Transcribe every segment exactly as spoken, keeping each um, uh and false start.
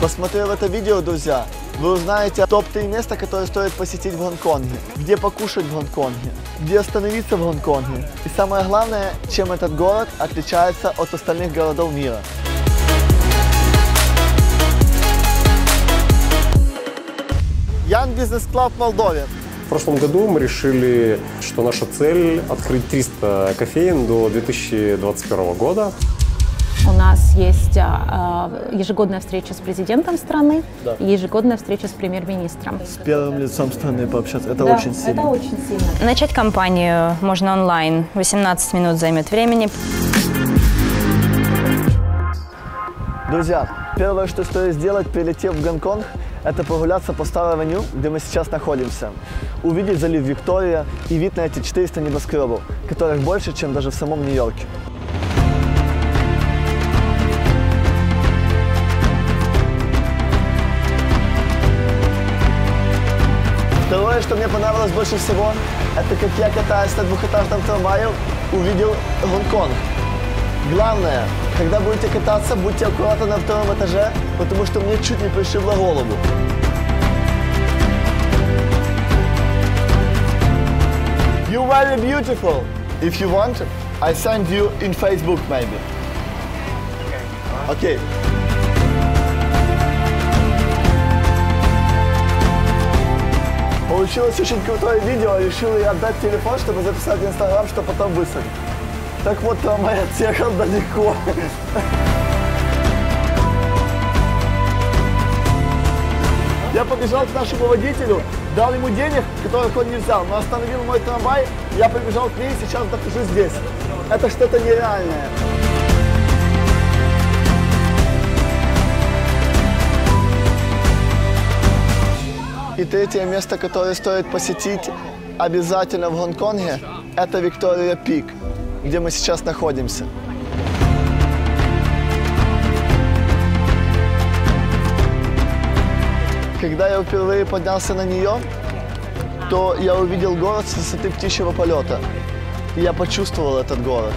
Посмотрев это видео, друзья, вы узнаете топ три места, которые стоит посетить в Гонконге, где покушать в Гонконге, где остановиться в Гонконге и самое главное, чем этот город отличается от остальных городов мира. Young Business Club в Молдове. В прошлом году мы решили, что наша цель открыть триста кофеен до две тысячи двадцать первого года. У нас есть э, ежегодная встреча с президентом страны, да. И ежегодная встреча с премьер-министром. С первым лицом страны пообщаться, это, да, очень сильно. это очень сильно. Начать кампанию можно онлайн, восемнадцать минут займет времени. Друзья, первое, что стоит сделать, прилетев в Гонконг, это прогуляться по Старой Авеню, где мы сейчас находимся, увидеть залив Виктория и вид на эти четыреста небоскребов, которых больше, чем даже в самом Нью-Йорке. Второе, что мне понравилось больше всего, это как я, катаясь на двухэтажном трамвае, увидел Гонконг. Главное, когда будете кататься, будьте аккуратны на втором этаже, потому что мне чуть не пришибло голову. You're very beautiful. If you want, I send you in Facebook, maybe. Okay. Получилось очень крутое видео, решил я отдать телефон, чтобы записать в Инстаграм, чтобы потом высадить. Так вот, трамвай отъехал далеко. Я побежал к нашему водителю, дал ему денег, которых он не взял, но остановил мой трамвай, я побежал к ней, сейчас дохожу здесь. Это что-то нереальное. И третье место, которое стоит посетить обязательно в Гонконге, это Виктория Пик, где мы сейчас находимся. Когда я впервые поднялся на нее, то я увидел город с высоты птичьего полета. И я почувствовал этот город.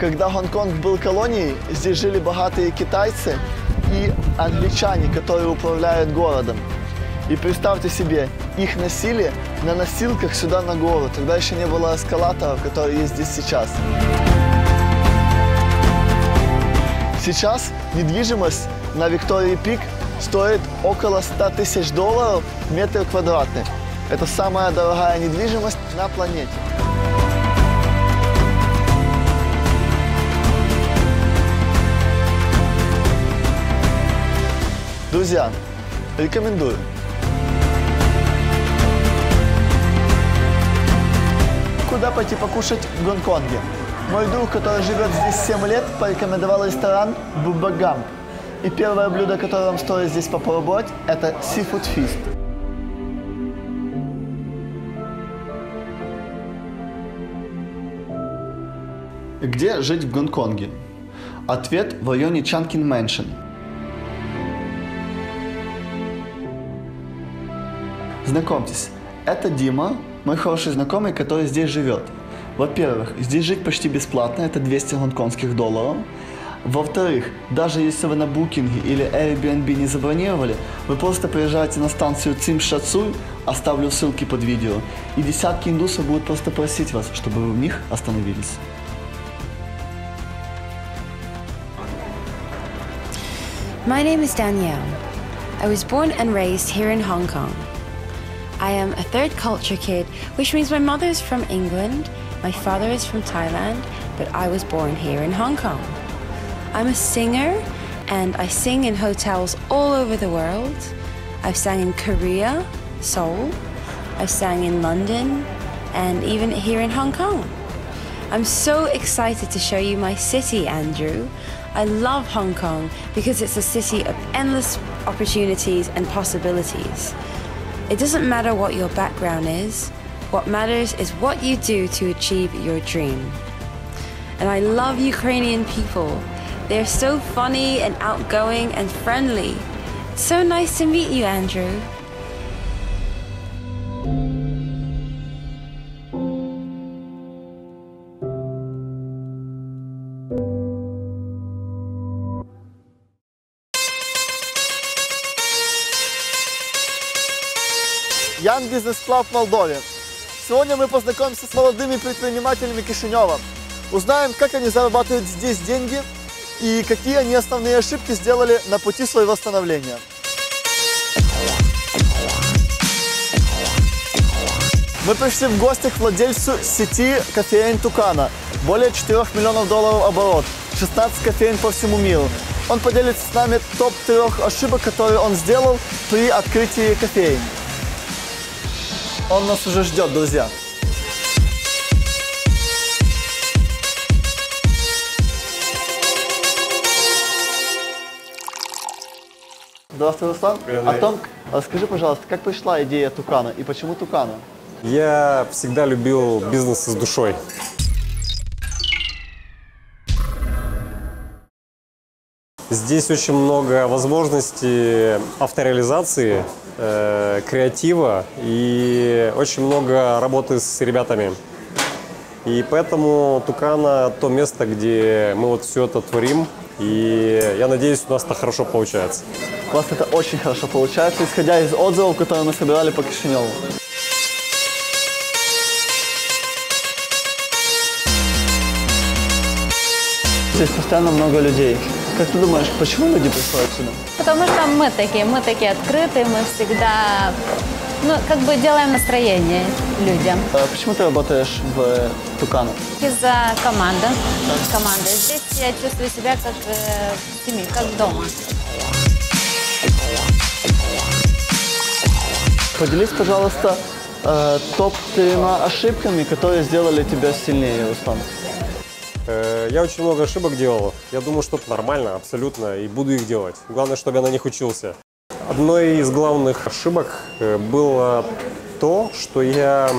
Когда Гонконг был колонией, здесь жили богатые китайцы и англичане, которые управляют городом. И представьте себе, их носили на носилках сюда на гору. Тогда еще не было эскалаторов, которые есть здесь сейчас. Сейчас недвижимость на Виктории Пик стоит около ста тысяч долларов метр квадратный. Это самая дорогая недвижимость на планете. Друзья, рекомендую. Куда пойти покушать в Гонконге? Мой друг, который живет здесь семь лет, порекомендовал ресторан Bubba Gump. И первое блюдо, которое вам стоит здесь попробовать, это Seafood Feast. Где жить в Гонконге? Ответ: в районе Чанкин Мэншин. Знакомьтесь, это Дима, мой хороший знакомый, который здесь живет. Во-первых, здесь жить почти бесплатно, это двести гонконгских долларов. Во-вторых, даже если вы на букинге или Airbnb не забронировали, вы просто приезжаете на станцию Цим Ша Цунь, оставлю ссылки под видео, и десятки индусов будут просто просить вас, чтобы вы в них остановились. My name is Danielle. I was born and raised here in Hong Kong. I am a third culture kid, which means my mother is from England, my father is from Thailand, but I was born here in Hong Kong. I'm a singer and I sing in hotels all over the world. I've sang in Korea, Seoul, I've sang in London and even here in Hong Kong. I'm so excited to show you my city, Andrew. I love Hong Kong because it's a city of endless opportunities and possibilities. It doesn't matter what your background is, what matters is what you do to achieve your dream. And I love Ukrainian people. They're so funny and outgoing and friendly. It's so nice to meet you, Andrew. Young Business Club в Молдове. Сегодня мы познакомимся с молодыми предпринимателями Кишинева. Узнаем, как они зарабатывают здесь деньги и какие они основные ошибки сделали на пути своего становления. Мы пришли в гости к владельцу сети кофеен Тукано. Более четырёх миллионов долларов оборот, шестнадцать кофеен по всему миру. Он поделится с нами топ-трех ошибок, которые он сделал при открытии кофеен. Он нас уже ждет, друзья. Здравствуй, Руслан. Антон, расскажи, пожалуйста, как пришла идея Тукано и почему Тукано? Я всегда любил бизнес с душой. Здесь очень много возможностей автореализации, э, креатива и очень много работы с ребятами. И поэтому Тукано – то место, где мы вот все это творим. И я надеюсь, у нас это хорошо получается. У вас это очень хорошо получается, исходя из отзывов, которые мы собирали по Кишиневу. Здесь постоянно много людей. Как ты думаешь, почему люди приходят сюда? Потому что мы такие, мы такие открытые, мы всегда, ну, как бы делаем настроение людям. А почему ты работаешь в Тукано? Из-за команды. Да. Команда. Здесь я чувствую себя как э, в семье, как дома. Поделись, пожалуйста, э, топ-тремя ошибками, которые сделали тебя сильнее, Руслан. Я очень много ошибок делал. Я думаю, что это нормально, абсолютно, и буду их делать. Главное, чтобы я на них учился. Одной из главных ошибок было то, что я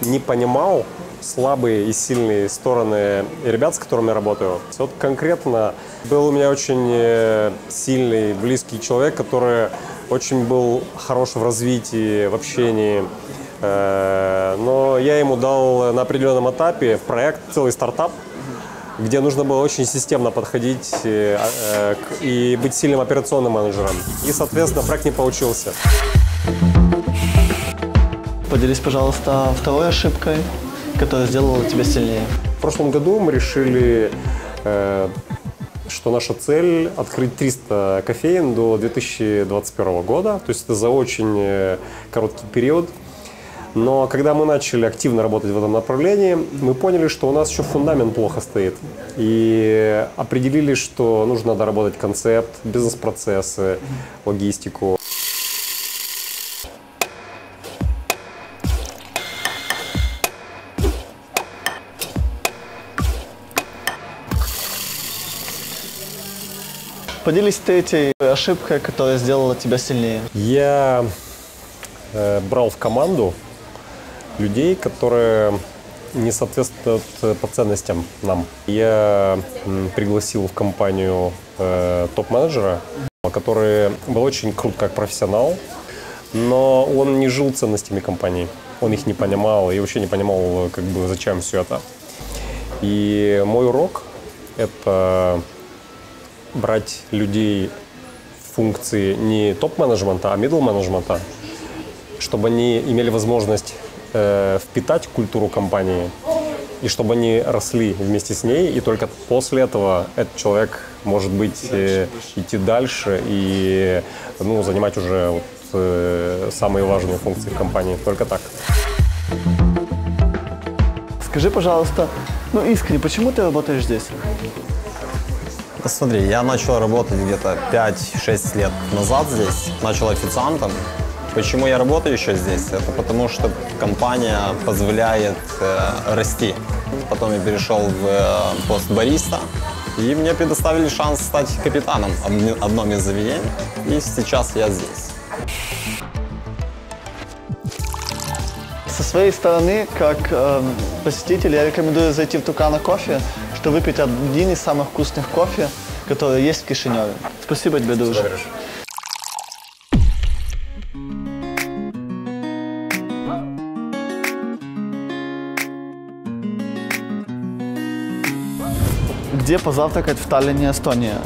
не понимал слабые и сильные стороны ребят, с которыми я работаю. Вот конкретно был у меня очень сильный, близкий человек, который очень был хорош в развитии, в общении. Но я ему дал на определенном этапе в проект целый стартап, где нужно было очень системно подходить и, и быть сильным операционным менеджером. И, соответственно, проект не получился. Поделись, пожалуйста, второй ошибкой, которая сделала тебя сильнее. В прошлом году мы решили, что наша цель – открыть триста кофеен до две тысячи двадцать первого года. То есть это за очень короткий период. Но когда мы начали активно работать в этом направлении, мы поняли, что у нас еще фундамент плохо стоит. И определили, что нужно доработать концепт, бизнес-процессы, логистику. Поделись третьей ошибкой, которая сделала тебя сильнее. Я э, брал в команду людей, которые не соответствуют по ценностям нам. Я пригласил в компанию э, топ-менеджера, который был очень крут как профессионал, но он не жил ценностями компании. Он их не понимал и вообще не понимал, как бы, зачем все это. И мой урок – это брать людей в функции не топ-менеджмента, а middle-менеджмента, чтобы они имели возможность впитать культуру компании, и чтобы они росли вместе с ней, и только после этого этот человек может быть э, идти дальше и, ну, занимать уже вот, э, самые важные функции в компании. Только так. Скажи, пожалуйста, ну искренне, почему ты работаешь здесь? Смотри, я начал работать где-то пять-шесть лет назад здесь, начал официантом. Почему я работаю еще здесь? Это потому, что компания позволяет э, расти. Потом я перешел в э, пост бариста, и мне предоставили шанс стать капитаном в одном из заведений, и сейчас я здесь. Со своей стороны, как э, посетитель, я рекомендую зайти в Tucano Coffee, чтобы выпить один из самых вкусных кофе, которые есть в Кишиневе. Спасибо тебе, дружище. Где позавтракать в Таллине, Эстония?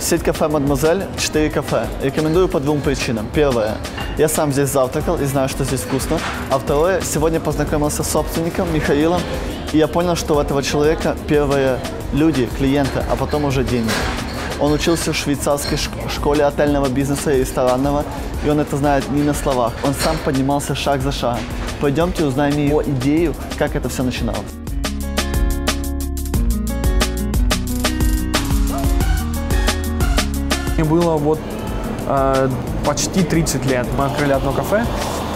Сеть кафе «Мадемуазель» – четыре кафе. Рекомендую по двум причинам. Первое. Я сам здесь завтракал и знаю, что здесь вкусно. А второе, сегодня познакомился с собственником Михаилом, и я понял, что у этого человека первые люди, клиенты, а потом уже деньги. Он учился в швейцарской школе отельного бизнеса и ресторанного, и он это знает не на словах. Он сам поднимался шаг за шагом. Пойдемте узнаем его идею, как это все начиналось. Мне было вот э, почти тридцать лет. Мы открыли одно кафе,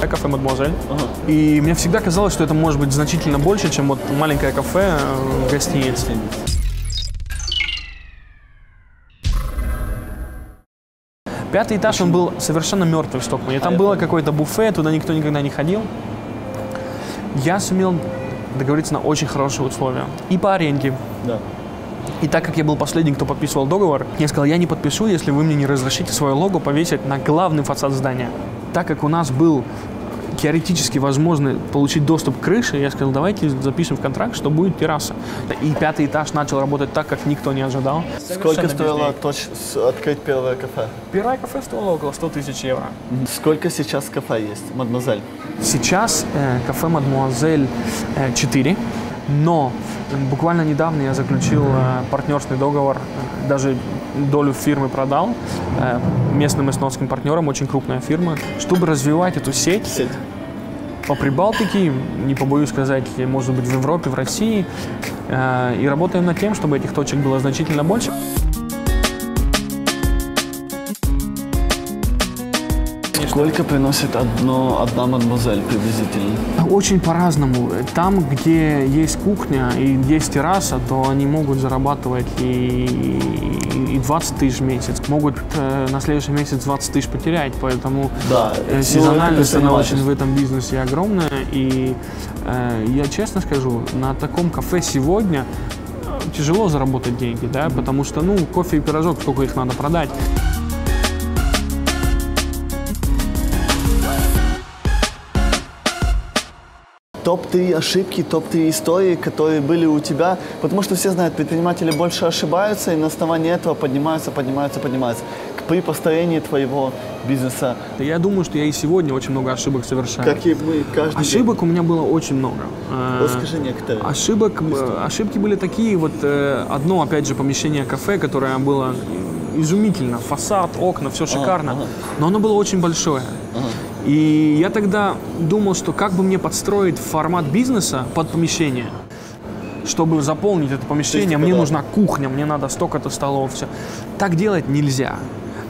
кафе «Мадемуазель». Uh-huh. И мне всегда казалось, что это может быть значительно больше, чем вот маленькое кафе в гостинице. Пятый этаж, он был совершенно мертвый в Стокмане. Там было какое-то буфе, туда никто никогда не ходил. Я сумел договориться на очень хорошие условия. И по аренде. Да. И так как я был последний, кто подписывал договор, я сказал, я не подпишу, если вы мне не разрешите свое лого повесить на главный фасад здания. Так как у нас был теоретически возможно получить доступ к крыше, я сказал, давайте запишем в контракт, что будет терраса. И пятый этаж начал работать так, как никто не ожидал. Сколько стоило точ... открыть первое кафе? Первое кафе стоило около ста тысяч евро. Сколько сейчас кафе есть, «Мадемуазель»? Сейчас э, кафе «Мадемуазель» э, четыре, но буквально недавно я заключил э, партнерский договор, э, даже долю фирмы продал э, местным эстонским партнерам, очень крупная фирма, чтобы развивать эту сеть. сеть. По Прибалтике, не побоюсь сказать, может быть, в Европе, в России. Э, и работаем над тем, чтобы этих точек было значительно больше. Сколько приносит одно, одна «Мадемуазель» приблизительно? Очень по-разному. Там, где есть кухня и есть терраса, то они могут зарабатывать и, и двадцать тысяч в месяц. Могут э, на следующий месяц двадцать тысяч потерять, поэтому да, э, сезональность она очень в этом бизнесе огромная. И э, я честно скажу, на таком кафе сегодня тяжело заработать деньги, да, mm-hmm. потому что ну, кофе и пирожок, сколько их надо продать. Топ три ошибки, топ три истории, которые были у тебя, потому что все знают, предприниматели больше ошибаются и на основании этого поднимаются, поднимаются, поднимаются при построении твоего бизнеса. Я думаю, что я и сегодня очень много ошибок совершаю. Как и мы каждый Ошибок день. У меня было очень много. Расскажи некоторые. Ошибок, ошибки были такие, вот одно, опять же, помещение кафе, которое было изумительно, фасад, окна, все шикарно, а, ага. но оно было очень большое. Ага. И я тогда думал, что как бы мне подстроить формат бизнеса под помещение. Чтобы заполнить это помещение, мне нужна кухня, мне надо столько-то столов, все. Так делать нельзя.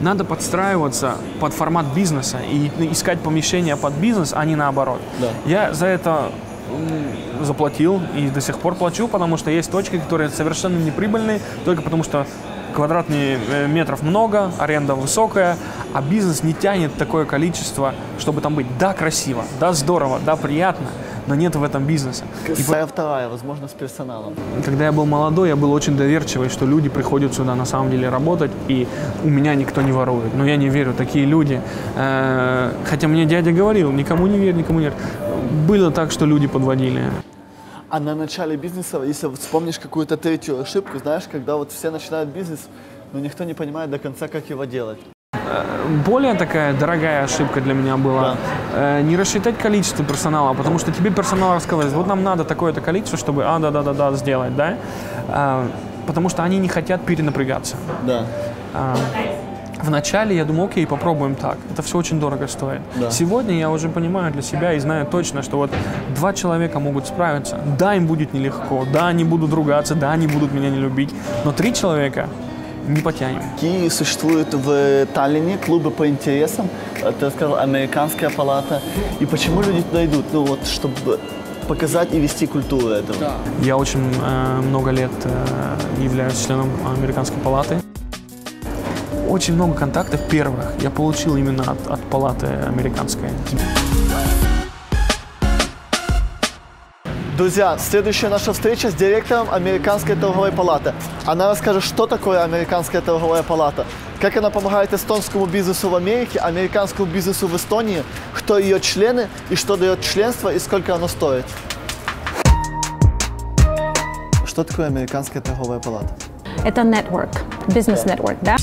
Надо подстраиваться под формат бизнеса и искать помещение под бизнес, а не наоборот. Да. Я за это заплатил и до сих пор плачу, потому что есть точки, которые совершенно неприбыльные, только потому что квадратных метров много, аренда высокая, а бизнес не тянет такое количество, чтобы там быть. Да, красиво, да, здорово, да, приятно, но нет в этом бизнеса. Красивая вторая, возможно, с персоналом. Когда я был молодой, я был очень доверчивый, что люди приходят сюда на самом деле работать, и у меня никто не ворует. Но я не верю, такие люди. Хотя мне дядя говорил, никому не верь, никому не верь. Было так, что люди подводили. А на начале бизнеса, если вспомнишь какую-то третью ошибку, знаешь, когда вот все начинают бизнес, но никто не понимает до конца, как его делать. Более такая дорогая ошибка для меня была да. не рассчитать количество персонала, потому что тебе персонал рассказывает, вот нам надо такое-то количество, чтобы а, да-да-да-да сделать, да? Потому что они не хотят перенапрягаться. Да. А, Вначале я думал, окей, попробуем так. Это все очень дорого стоит. Да. Сегодня я уже понимаю для себя и знаю точно, что вот два человека могут справиться. Да, им будет нелегко, да, они будут ругаться, да, они будут меня не любить, но три человека не потянем. Какие существуют в Таллине клубы по интересам? Ты сказал, американская палата. И почему люди туда идут? Ну вот, чтобы показать и вести культуру этого. Да. Я очень э, много лет э, являюсь членом американской палаты. Очень много контактов первых я получил именно от, от палаты американской. Друзья, следующая наша встреча с директором американской торговой палаты. Она расскажет, что такое американская торговая палата, как она помогает эстонскому бизнесу в Америке, американскому бизнесу в Эстонии, кто ее члены и что дает членство и сколько оно стоит. Что такое американская торговая палата? Это network, бизнес-нетворк, да?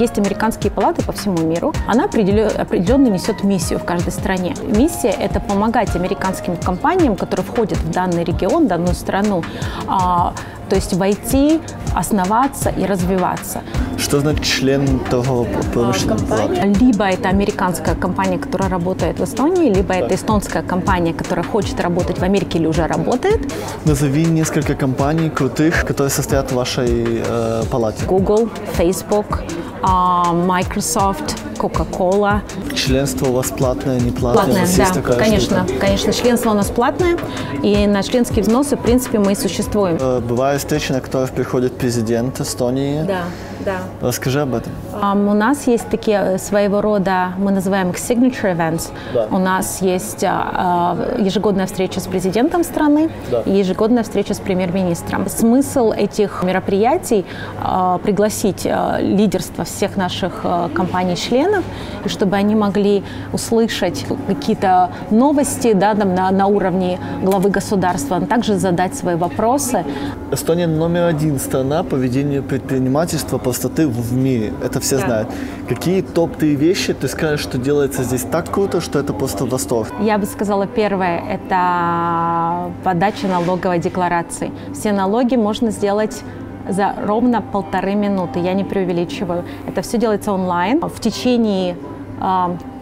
Есть американские палаты по всему миру. Она определенно несет миссию в каждой стране. Миссия – это помогать американским компаниям, которые входят в данный регион, в данную страну, то есть войти, основаться и развиваться. Что значит член того промышленного блока? Либо это американская компания, которая работает в Эстонии, либо это эстонская компания, которая хочет работать в Америке или уже работает. Назови несколько компаний крутых, которые состоят в вашей э, палате. Google, Facebook, Microsoft, Coca-Cola. Членство у вас платное, не платное? Платное, да, такая конечно, конечно. Членство у нас платное, и на членские взносы, в принципе, мы и существуем. Бывают встречи, на которых приходит президент Эстонии. Да, да. Расскажи об этом. У нас есть такие своего рода, мы называем их signature events. Да. У нас есть ежегодная встреча с президентом страны, да, и ежегодная встреча с премьер-министром. Смысл этих мероприятий – пригласить лидерство всех наших компаний-членов, и чтобы они могли услышать какие-то новости, да, там, на, на уровне главы государства, а также задать свои вопросы. Эстония номер один страна по ведению предпринимательства простоты в мире. Это все да. знают. Какие топ-три вещи ты скажешь, что делается здесь так круто, что это просто восторг? Я бы сказала, первое – это подача налоговой декларации. Все налоги можно сделать за ровно полторы минуты, я не преувеличиваю. Это все делается онлайн. В течение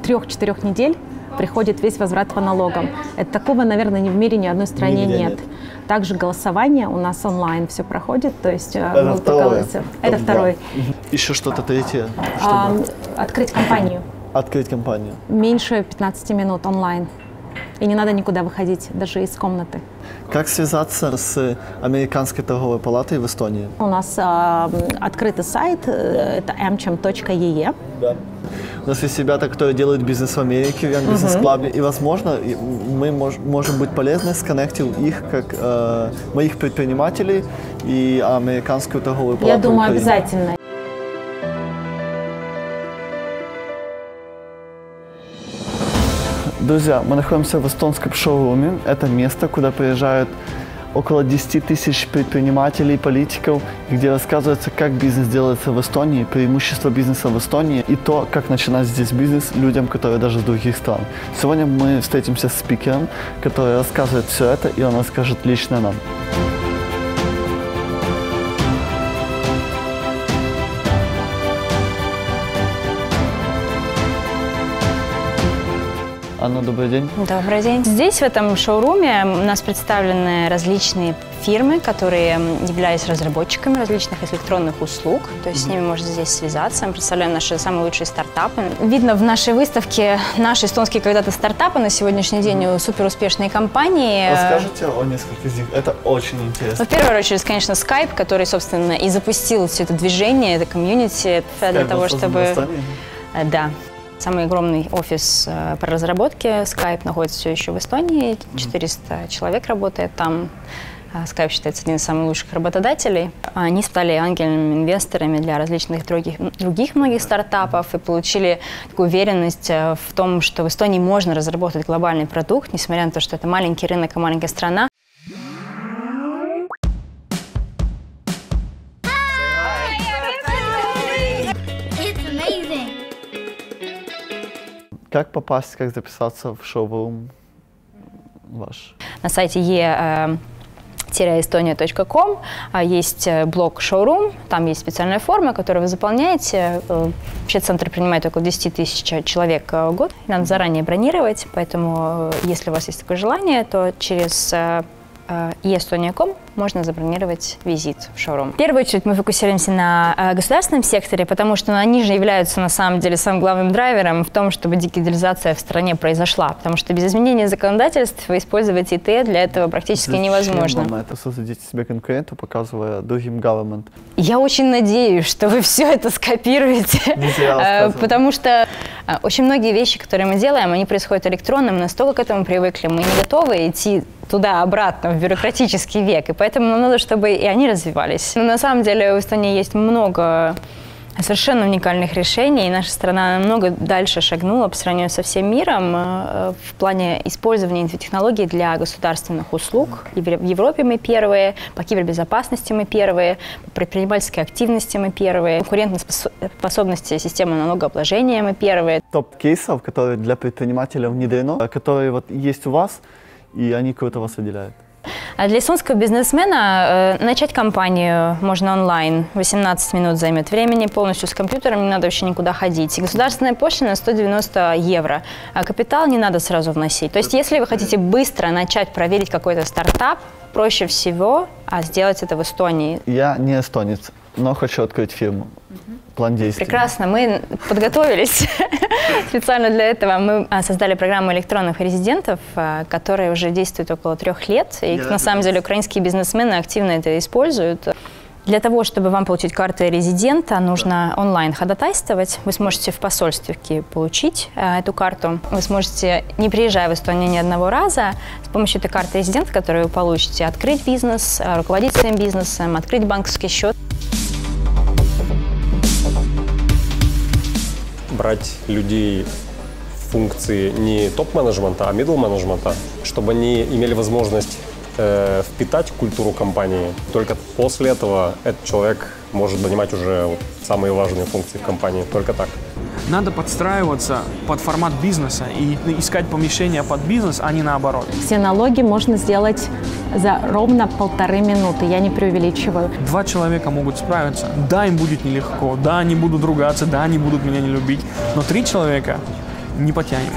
трех-четырех э, недель приходит весь возврат по налогам. Это такого, наверное, ни в мире, ни в одной стране нет. нет. Также голосование у нас онлайн все проходит, то есть э, это мы голосуем. Это второе. Еще что-то третье? А, открыть компанию. Открыть компанию. Меньше пятнадцати минут онлайн. И не надо никуда выходить, даже из комнаты. Как связаться с Американской торговой палатой в Эстонии? У нас э, открытый сайт, э, это эм чем точка и и. Да. У нас есть ребята, которые делают бизнес в Америке, в Young Business Club, uh-huh. и, возможно, мы мож, можем быть полезны, сконнектил их, как э, моих предпринимателей и Американскую торговую палату. Я думаю, Украины. Обязательно. Друзья, мы находимся в эстонском шоуруме. Это место, куда приезжают около десяти тысяч предпринимателей, политиков, где рассказывается, как бизнес делается в Эстонии, преимущества бизнеса в Эстонии и то, как начинать здесь бизнес людям, которые даже с других стран. Сегодня мы встретимся с спикером, который рассказывает все это, и он расскажет лично нам. Анна, добрый день. Добрый день. Здесь, в этом шоуруме, у нас представлены различные фирмы, которые являются разработчиками различных электронных услуг. То есть mm-hmm. с ними можно здесь связаться. Мы представляем наши самые лучшие стартапы. Видно в нашей выставке наши эстонские когда-то стартапы, на сегодняшний день mm-hmm. суперуспешные компании. Расскажите о нескольких из них. Это очень интересно. Ну, в первую очередь, конечно, Skype, который, собственно, и запустил все это движение, это комьюнити для того, чтобы... Да. Самый огромный офис э, по разработке Skype находится все еще в Эстонии, четыреста человек работает там. Skype считается одним из самых лучших работодателей. Они стали ангельными инвесторами для различных других, других многих стартапов и получили такую уверенность в том, что в Эстонии можно разработать глобальный продукт, несмотря на то, что это маленький рынок и маленькая страна. Как попасть, как записаться в шоурум ваш? На сайте и и эстония точка ком есть блог шоурум, там есть специальная форма, которую вы заполняете. Вообще центр принимает около десяти тысяч человек в год, надо заранее бронировать, поэтому если у вас есть такое желание, то через и и эстония точка ком можно забронировать визит в шоурум. В первую очередь мы фокусируемся на государственном секторе, потому что они же являются на самом деле самым главным драйвером в том, чтобы дигитализация в стране произошла, потому что без изменения законодательства использовать ай ти для этого практически Зачем невозможно. Вам это создадите себе конкуренту, показывая другим government? Я очень надеюсь, что вы все это скопируете, потому что очень многие вещи, которые мы делаем, они происходят электронно, мы настолько к этому привыкли, мы не готовы идти туда-обратно, в бюрократический век. И поэтому нам надо, чтобы и они развивались. Но на самом деле в Эстонии есть много совершенно уникальных решений. И наша страна намного дальше шагнула по сравнению со всем миром в плане использования этой технологии для государственных услуг. И в Европе мы первые, по кибербезопасности мы первые, по предпринимательской активности мы первые, конкурентоспособности системы налогообложения мы первые. Топ кейсов, которые для предпринимателя внедрено, которые вот есть у вас, и они кого-то вас выделяют. Для эстонского бизнесмена э, начать компанию можно онлайн. восемнадцать минут займет времени, полностью с компьютером, не надо вообще никуда ходить. Государственная пошлина сто девяносто евро, а капитал не надо сразу вносить. То есть если вы хотите быстро начать проверить какой-то стартап, проще всего а сделать это в Эстонии. Я не эстонец, но хочу открыть фирму. План действий. Прекрасно, мы подготовились специально для этого. Мы создали программу электронных резидентов, которая уже действует около трех лет. И на самом деле украинские бизнесмены активно это используют. Для того, чтобы вам получить карту резидента, нужно онлайн ходатайствовать. Вы сможете в посольстве получить э, эту карту. Вы сможете, не приезжая в Эстонию ни одного раза, с помощью этой карты резидента, которую вы получите, открыть бизнес, руководить своим бизнесом, открыть банковский счет. Брать людей в функции не топ-менеджмента, а middle-менеджмента, чтобы они имели возможность э, впитать культуру компании. Только после этого этот человек может занимать уже вот самые важные функции в компании. Только так. Надо подстраиваться под формат бизнеса и искать помещение под бизнес, а не наоборот. Все налоги можно сделать за ровно полторы минуты, я не преувеличиваю. Два человека могут справиться. Да, им будет нелегко, да, они будут ругаться, да, они будут меня не любить, но три человека не потянем.